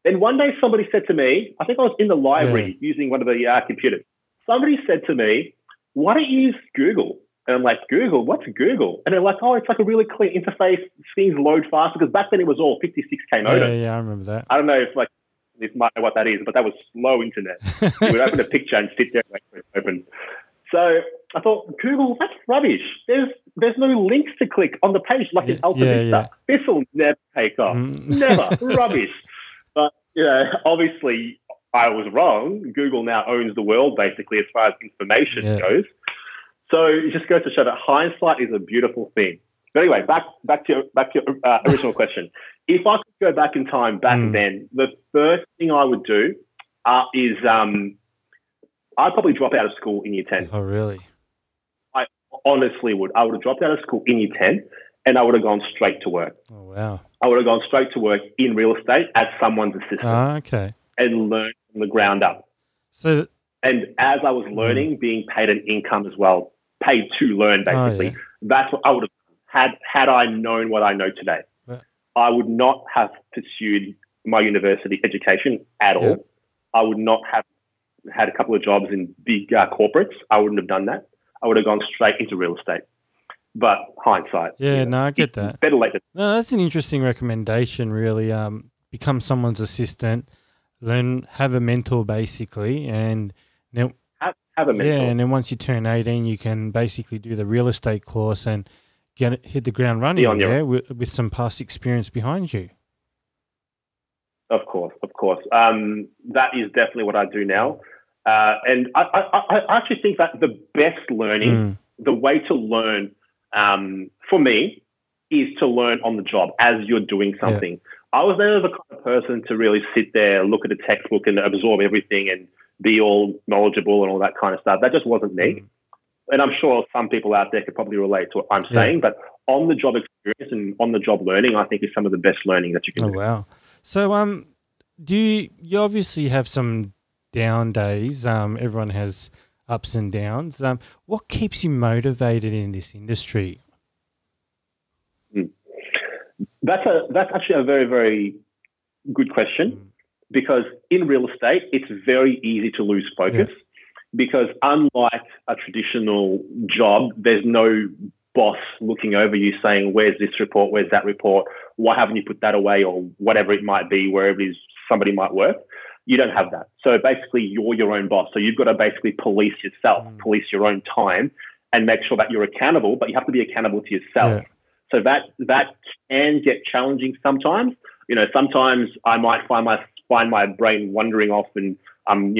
Then one day somebody said to me, I think I was in the library using one of the computers. Somebody said to me, why don't you use Google? And I'm like, Google? What's Google? And they're like, oh, it's like a really clean interface. Things load fast, because back then it was all 56K modem. Yeah, I remember that. I don't know if if you might know what that is, but that was slow internet. You would open a picture and sit there and wait for it to open. So I thought, Google, that's rubbish. There's no links to click on the page like in Alta Vista. Yeah. This will never take off. Never. Rubbish. But, you know, obviously I was wrong. Google now owns the world, basically, as far as information goes. So it just goes to show that hindsight is a beautiful thing. But anyway, back to your original question. If I could go back in time, back then, the first thing I would do is I'd probably drop out of school in year 10. Oh, really? I honestly would. I would have dropped out of school in year 10 and I would have gone straight to work. Oh, wow. I would have gone straight to work in real estate as someone's assistant. Ah, okay. And learned from the ground up. So, and as I was learning, being paid an income as well, paid to learn basically. Oh, yeah. That's what I would have done had I known what I know today. Yeah. I would not have pursued my university education at all. I would not have had a couple of jobs in big corporates. I wouldn't have done that. I would have gone straight into real estate. But hindsight. Yeah, you know, no, I get that. Better late than. No, that's an interesting recommendation, really. become someone's assistant, learn, have a mentor basically, and now have a mentor. Yeah, and then once you turn 18, you can basically do the real estate course and hit the ground running with some past experience behind you. Of course, of course. That is definitely what I do now. And I actually think that the best learning, the way to learn for me is to learn on the job as you're doing something. Yeah. I was never the kind of person to really sit there, look at a textbook and absorb everything and be all knowledgeable and all that kind of stuff. That just wasn't me. And I'm sure some people out there could probably relate to what I'm saying, but on-the-job experience and on-the-job learning, I think, is some of the best learning that you can do. Wow. So do you obviously have some down days. Everyone has ups and downs. What keeps you motivated in this industry? That's actually a very, very good question because in real estate, it's very easy to lose focus because unlike a traditional job, there's no boss looking over you saying, where's this report? Where's that report? Why haven't you put that away? Or whatever it might be, wherever it is somebody might work. You don't have that. So basically you're your own boss. So you've got to basically police yourself, police your own time and make sure that you're accountable, but you have to be accountable to yourself. Yeah. So that can get challenging sometimes. You know, sometimes I might find my brain wandering off and I'm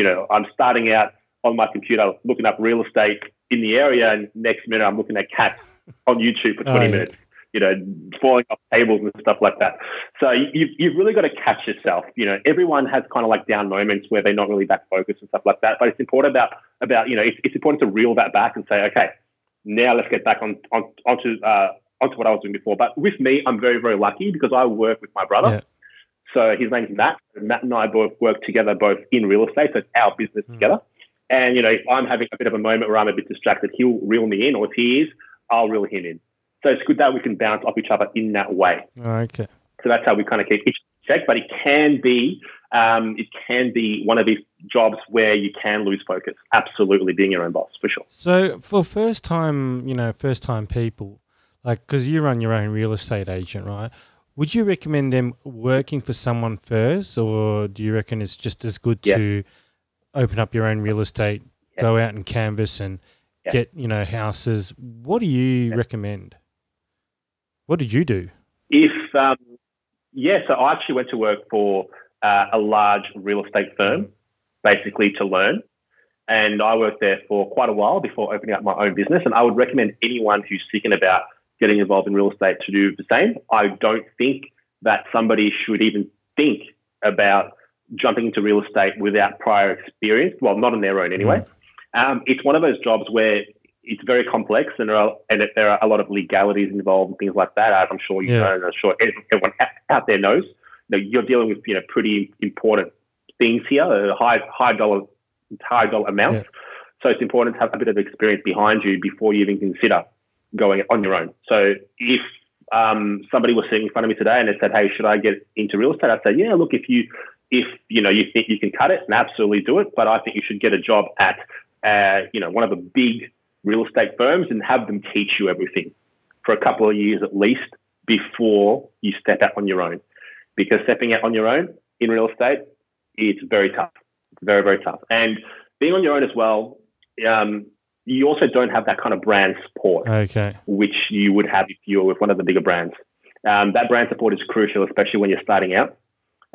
starting out on my computer looking up real estate in the area and next minute I'm looking at cats on YouTube for 20 minutes. You know, falling off tables and stuff like that. So you've really got to catch yourself. You know, everyone has kind of like down moments where they're not really that focused and stuff like that. But it's important it's important to reel that back and say, okay, now let's get back onto what I was doing before. But with me, I'm very, very lucky because I work with my brother. Yeah. So his name's Matt. Matt and I both work together, both in real estate. So it's our business together. And, you know, if I'm having a bit of a moment where I'm a bit distracted, he'll reel me in, or if he is, I'll reel him in. So it's good that we can bounce off each other in that way. Okay. So that's how we kind of keep each in check. But it can be one of these jobs where you can lose focus. Absolutely, being your own boss for sure. So for first time people, like because you run your own real estate agent, right? Would you recommend them working for someone first, or do you reckon it's just as good to open up your own real estate, go out and canvas and get houses? What do you recommend? What did you do? So I actually went to work for a large real estate firm, basically to learn. And I worked there for quite a while before opening up my own business. And I would recommend anyone who's thinking about getting involved in real estate to do the same. I don't think that somebody should even think about jumping into real estate without prior experience. Well, not on their own anyway. It's one of those jobs where it's very complex and there are a lot of legalities involved and things like that. I'm sure you know, and I'm sure everyone out there knows. You're dealing with pretty important things here, high dollar amounts. Yeah. So it's important to have a bit of experience behind you before you even consider going on your own. So if somebody was sitting in front of me today and they said, "Hey, should I get into real estate?" I'd say, "Yeah, look, if you think you can cut it, then absolutely do it. But I think you should get a job at one of the big real estate firms and have them teach you everything for a couple of years at least before you step out on your own. Because stepping out on your own in real estate, it's very tough. It's very, very tough. And being on your own as well, you also don't have that kind of brand support, which you would have if you were with one of the bigger brands. That brand support is crucial, especially when you're starting out.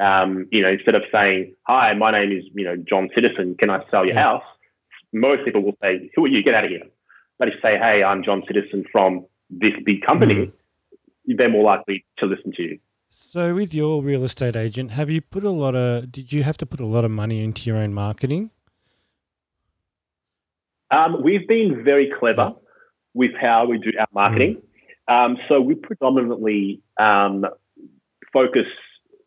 Instead of saying, "Hi, my name is, John Citizen, can I sell your house?" Most people will say, "Who are you? Get out of here." But if you say, "Hey, I'm John Citizen from this big company," they're more likely to listen to you. So with your real estate agent, did you have to put a lot of money into your own marketing? We've been very clever with how we do our marketing. So we predominantly focus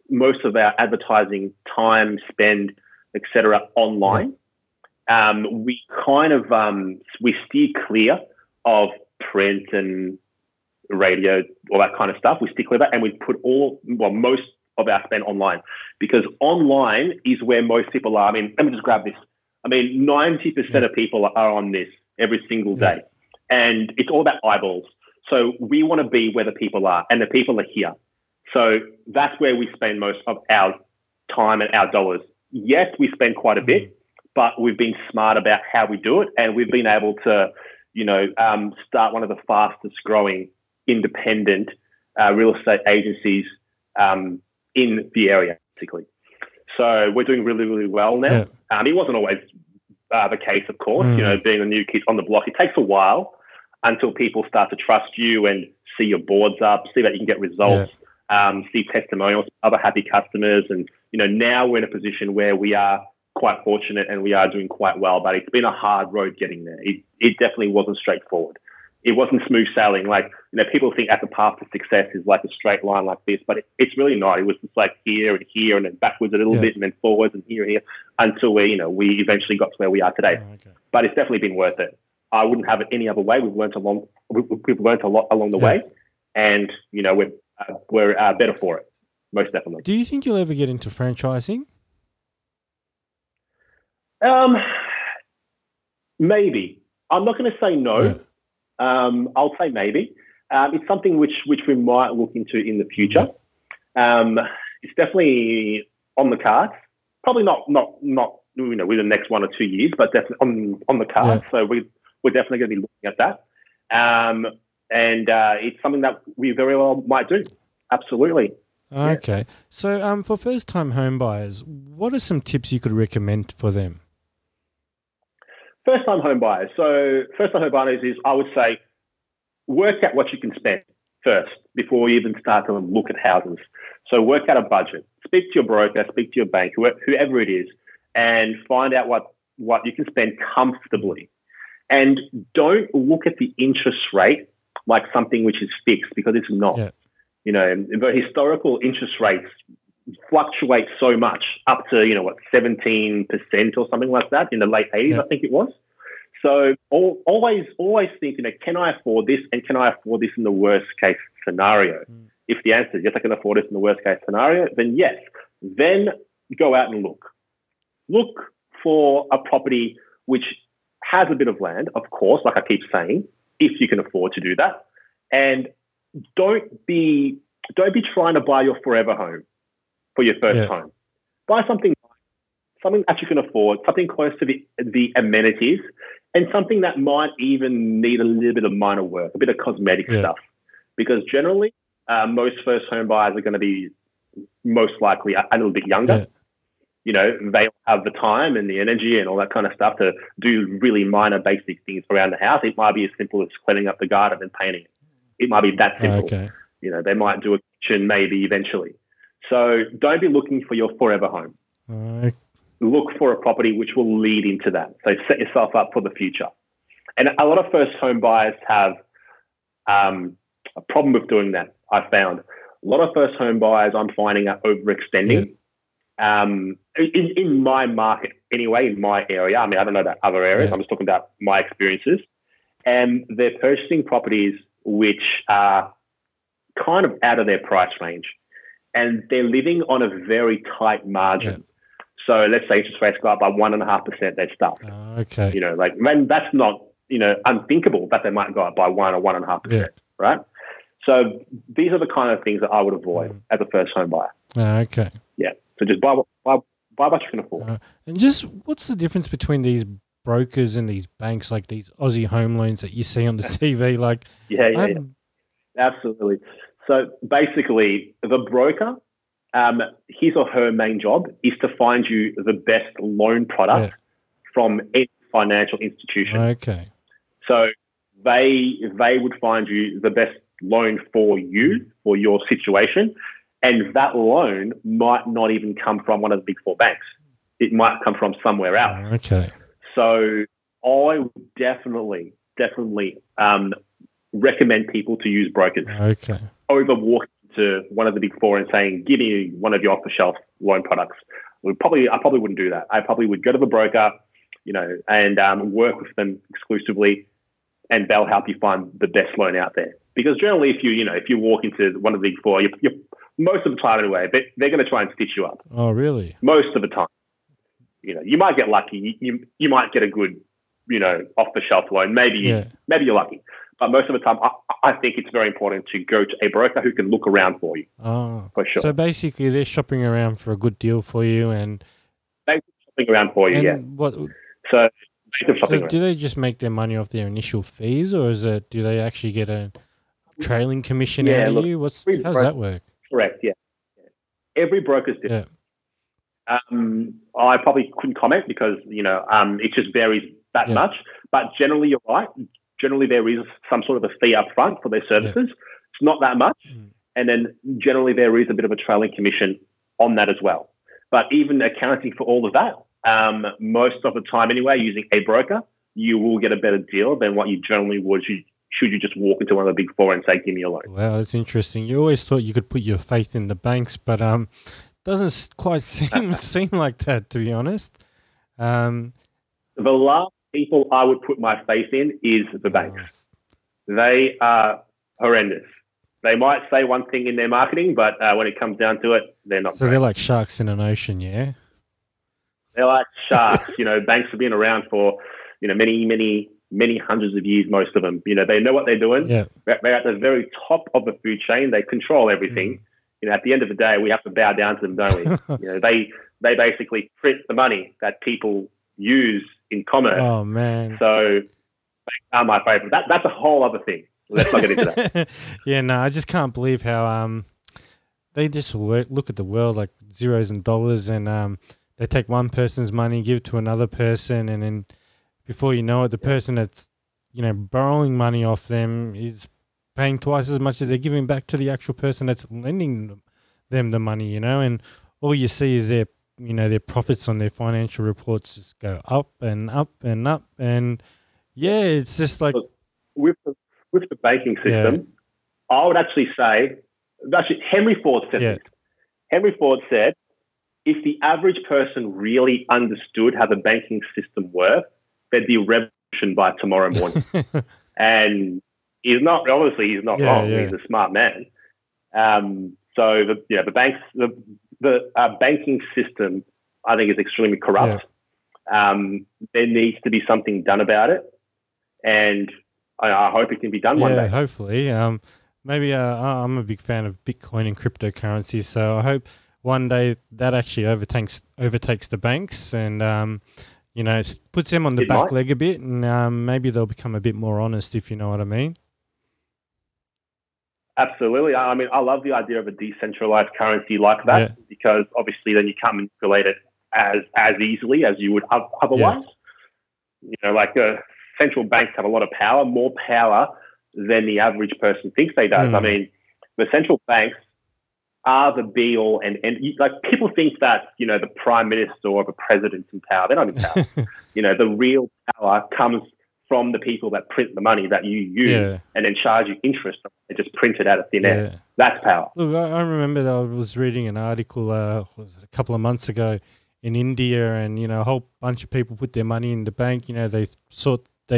most of our advertising time, spend, etc., online. We kind of we steer clear of print and radio, all that kind of stuff. We steer clear of that, and we put most of our spend online because online is where most people are. I mean, let me just grab this. I mean, 90% of people are on this every single day, and it's all about eyeballs. So we want to be where the people are, and the people are here. So that's where we spend most of our time and our dollars. Yes, we spend quite a bit, but we've been smart about how we do it, and we've been able to, start one of the fastest growing independent real estate agencies in the area, particularly. So we're doing really, really well now. Yeah. It wasn't always the case, of course. Mm. Being a new kid on the block, it takes a while until people start to trust you and see your boards up, see that you can get results, see testimonials, other happy customers. And, now we're in a position where we are quite fortunate and we are doing quite well, but it's been a hard road getting there. It definitely wasn't straightforward. It wasn't smooth sailing. Like, people think that the path to success is like a straight line like this, but it's really not. It was just like here and here and then backwards a little bit and then forwards and here and here until we eventually got to where we are today. Oh, okay. But it's definitely been worth it. I wouldn't have it any other way. We've learned a lot along the way, and we're better for it, most definitely. Do you think you'll ever get into franchising? Maybe. I'm not going to say no. Yeah. I'll say maybe. It's something which we might look into in the future. It's definitely on the cards. Probably not within the next 1 or 2 years, but definitely on the cards. Yeah. So we're definitely going to be looking at that. And it's something that we very well might do. Absolutely. Okay. Yeah. So for first-time home buyers, what are some tips you could recommend for them? First-time home buyers. So first-time home buyers is, I would say, work out what you can spend first before you even start to look at houses. So work out a budget. Speak to your broker, speak to your bank, whoever it is, and find out what you can spend comfortably. And don't look at the interest rate like something which is fixed, because it's not. Yeah. But historical interest rates fluctuate so much, up to 17% or something like that in the late 80s, I think it was. So always think, can I afford this, and can I afford this in the worst case scenario? Mm. If the answer is yes, I can afford this in the worst case scenario, then yes, then go out and look for a property which has a bit of land, of course, like I keep saying, if you can afford to do that, and don't be trying to buy your forever home for your first home. Buy something that you can afford, something close to the amenities, and something that might even need a little bit of minor work, a bit of cosmetic stuff. Because generally, most first home buyers are going to be most likely a little bit younger. Yeah. They have the time and the energy and all that kind of stuff to do really minor basic things around the house. It might be as simple as cleaning up the garden and painting. It might be that simple. Okay. They might do a kitchen maybe eventually. So don't be looking for your forever home. Okay. Look for a property which will lead into that. So set yourself up for the future. And a lot of first home buyers have a problem with doing that, I found. A lot of first home buyers I'm finding are overextending. Yeah. In my market anyway, in my area. I mean, I don't know about other areas. Yeah. I'm just talking about my experiences. And they're purchasing properties which are kind of out of their price range. And they're living on a very tight margin. Yeah. So let's say interest rates go up by 1.5%, they're stuck. Okay. That's not, unthinkable that they might go up by 1 or 1.5%, right? So these are the kind of things that I would avoid as a first home buyer. Okay. Yeah. So just buy what you can afford. And just what's the difference between these brokers and these banks, like these Aussie home loans that you see on the TV? Absolutely. So basically, the broker, his or her main job is to find you the best loan product from any financial institution. Okay. So they would find you the best loan for you, for your situation, and that loan might not even come from one of the big four banks. It might come from somewhere else. Okay. So I would definitely recommend people to use brokers. Okay. Over walking to one of the big four and saying, "Give me one of your off-the-shelf loan products," I probably wouldn't do that. I probably would go to the broker, and work with them exclusively, and they'll help you find the best loan out there. Because generally, if you walk into one of the big four, you're most of the time anyway, but they're going to try and stitch you up. Oh, really? Most of the time, you might get lucky. You might get a good, off-the-shelf loan. Maybe you're lucky. But most of the time, I think it's very important to go to a broker who can look around for you. Oh, for sure. So basically, they're shopping around for a good deal for you, and they're shopping around for you. And yeah. What? So, do they just make their money off their initial fees, or is it? Do they actually get a trailing commission out of you? How does that work? Correct. Yeah. Every broker's different. Yeah. I probably couldn't comment because it just varies that much. But generally, you're right. Generally, there is some sort of a fee up front for their services. Yeah. It's not that much. Mm. And then generally, there is a bit of a trailing commission on that as well. But even accounting for all of that, most of the time anyway, using a broker, you will get a better deal than what you generally would should you just walk into one of the big four and say, give me a loan. Wow, that's interesting. You always thought you could put your faith in the banks, but doesn't quite seem like that, to be honest. The last people I would put my faith in is the banks. They are horrendous. They might say one thing in their marketing, but when it comes down to it, they're not. So great. They're like sharks in an ocean, yeah? They're like sharks. Banks have been around for, many, many, many hundreds of years, most of them. They know what they're doing. Yeah. They're at the very top of the food chain. They control everything. Mm. At the end of the day, we have to bow down to them, don't we? They basically print the money that people use in commerce. Oh, man. So they are my favourite. That's a whole other thing. Let's not get into that. Yeah, no, I just can't believe how they just look at the world like zeros and dollars, and they take one person's money, give it to another person, and then before you know it, the person that's, borrowing money off them is paying twice as much as they're giving back to the actual person that's lending them the money, and all you see is their profits on their financial reports just go up and up and up, and it's just like with the banking system, I would actually say, Henry Ford said this. Henry Ford said, if the average person really understood how the banking system worked, there'd be a revolution by tomorrow morning. And he's not wrong. Yeah. He's a smart man. So the banking system, I think, is extremely corrupt. Yeah. There needs to be something done about it, and I hope it can be done one day. Hopefully. I'm a big fan of Bitcoin and cryptocurrency, so I hope one day that actually overtakes the banks and it puts them on the back leg a bit, and maybe they'll become a bit more honest, if you know what I mean. Absolutely. I mean, I love the idea of a decentralized currency like that because obviously then you can't manipulate it as easily as you would otherwise. Yeah. Central banks have a lot of power, more power than the average person thinks they does. Mm. I mean, the central banks are the be all and people think that, the prime minister or the president's in power. They're not in power. The real power comes from the people that print the money that you use and then charge you interest. They just print it out of thin air. That's power. Look, I remember that I was reading an article a couple of months ago in India, and a whole bunch of people put their money in the bank. They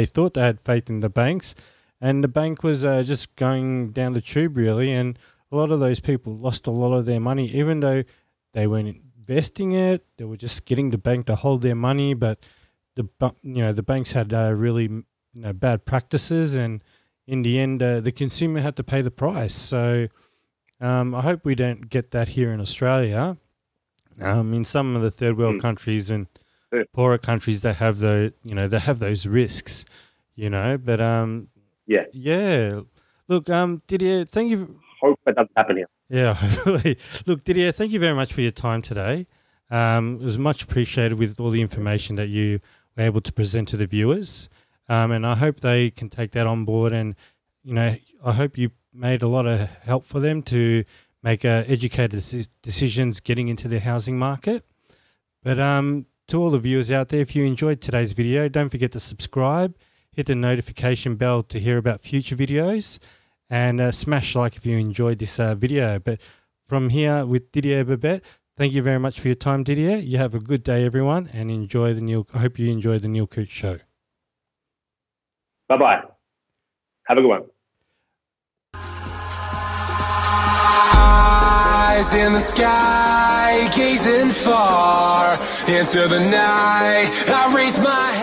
thought they had faith in the banks, and the bank was just going down the tube really, and a lot of those people lost a lot of their money, even though they weren't investing it. They were just getting the bank to hold their money, but the banks had really bad practices, and in the end, the consumer had to pay the price. So I hope we don't get that here in Australia. In some of the third world countries and poorer countries, they have those risks, But Look, Didier, thank you. Hope that doesn't happen here. Yeah, hopefully. Look, Didier, thank you very much for your time today. It was much appreciated with all the information that you were able to present to the viewers, and I hope they can take that on board, and I hope you made a lot of help for them to make educated decisions getting into the housing market. But to all the viewers out there, if you enjoyed today's video, don't forget to subscribe, hit the notification bell to hear about future videos, and smash like if you enjoyed this video. But from here with Didier Babet, thank you very much for your time, Didier. You have a good day, everyone, and I hope you enjoy the Neil Coutts Show. Bye-bye. Have a good one. Eyes in the sky, gazing far into the night. I raise my hand.